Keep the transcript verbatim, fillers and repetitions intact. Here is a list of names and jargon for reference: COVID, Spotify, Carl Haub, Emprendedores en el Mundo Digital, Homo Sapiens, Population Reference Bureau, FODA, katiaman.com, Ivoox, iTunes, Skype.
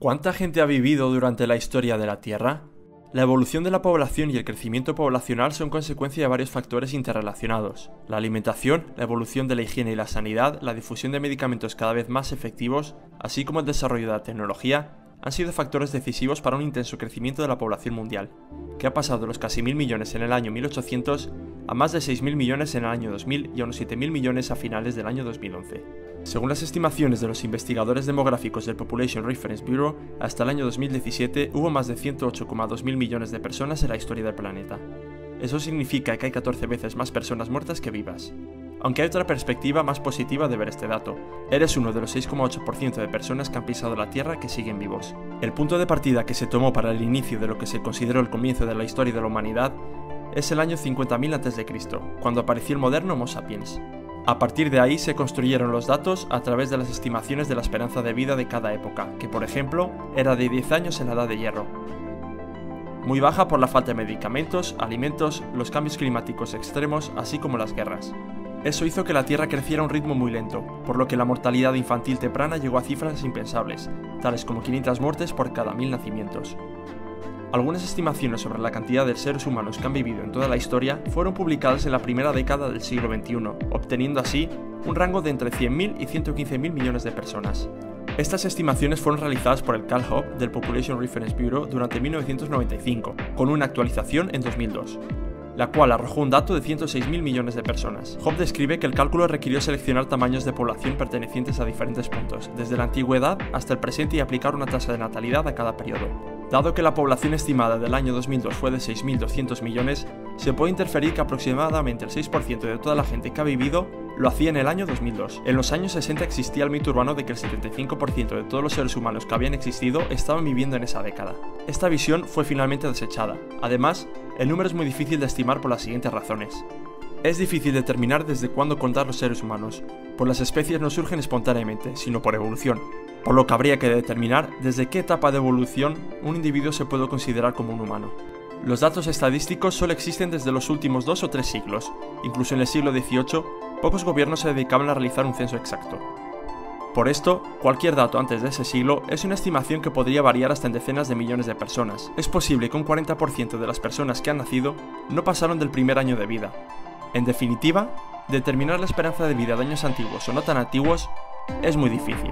¿Cuánta gente ha vivido durante la historia de la Tierra? La evolución de la población y el crecimiento poblacional son consecuencia de varios factores interrelacionados. La alimentación, la evolución de la higiene y la sanidad, la difusión de medicamentos cada vez más efectivos, así como el desarrollo de la tecnología, han sido factores decisivos para un intenso crecimiento de la población mundial, que ha pasado de los casi mil millones en el año mil ochocientos a más de seis mil millones en el año dos mil y a unos siete mil millones a finales del año dos mil once. Según las estimaciones de los investigadores demográficos del Population Reference Bureau, hasta el año dos mil diecisiete hubo más de ciento ocho coma dos mil millones de personas en la historia del planeta. Eso significa que hay catorce veces más personas muertas que vivas. Aunque hay otra perspectiva más positiva de ver este dato, eres uno de los seis coma ocho por ciento de personas que han pisado la Tierra que siguen vivos. El punto de partida que se tomó para el inicio de lo que se consideró el comienzo de la historia de la humanidad es el año cincuenta mil antes de Cristo, cuando apareció el moderno Homo Sapiens. A partir de ahí se construyeron los datos a través de las estimaciones de la esperanza de vida de cada época, que por ejemplo era de diez años en la Edad de Hierro. Muy baja por la falta de medicamentos, alimentos, los cambios climáticos extremos, así como las guerras. Eso hizo que la Tierra creciera a un ritmo muy lento, por lo que la mortalidad infantil temprana llegó a cifras impensables, tales como quinientas muertes por cada mil nacimientos. Algunas estimaciones sobre la cantidad de seres humanos que han vivido en toda la historia fueron publicadas en la primera década del siglo veintiuno, obteniendo así un rango de entre cien mil y ciento quince mil millones de personas. Estas estimaciones fueron realizadas por el Carl Haub del Population Reference Bureau durante mil novecientos noventa y cinco, con una actualización en dos mil dos. La cual arrojó un dato de ciento seis mil millones de personas. Haub describe que el cálculo requirió seleccionar tamaños de población pertenecientes a diferentes puntos, desde la antigüedad hasta el presente, y aplicar una tasa de natalidad a cada periodo. Dado que la población estimada del año dos mil dos fue de seis mil doscientos millones, se puede interferir que aproximadamente el seis por ciento de toda la gente que ha vivido lo hacía en el año dos mil dos. En los años sesenta existía el mito urbano de que el setenta y cinco por ciento de todos los seres humanos que habían existido estaban viviendo en esa década. Esta visión fue finalmente desechada. Además, el número es muy difícil de estimar por las siguientes razones. Es difícil determinar desde cuándo contar los seres humanos, pues las especies no surgen espontáneamente, sino por evolución, por lo que habría que determinar desde qué etapa de evolución un individuo se puede considerar como un humano. Los datos estadísticos solo existen desde los últimos dos o tres siglos. Incluso en el siglo dieciocho, pocos gobiernos se dedicaban a realizar un censo exacto. Por esto, cualquier dato antes de ese siglo es una estimación que podría variar hasta en decenas de millones de personas. Es posible que un cuarenta por ciento de las personas que han nacido no pasaron del primer año de vida. En definitiva, determinar la esperanza de vida de años antiguos o no tan antiguos es muy difícil.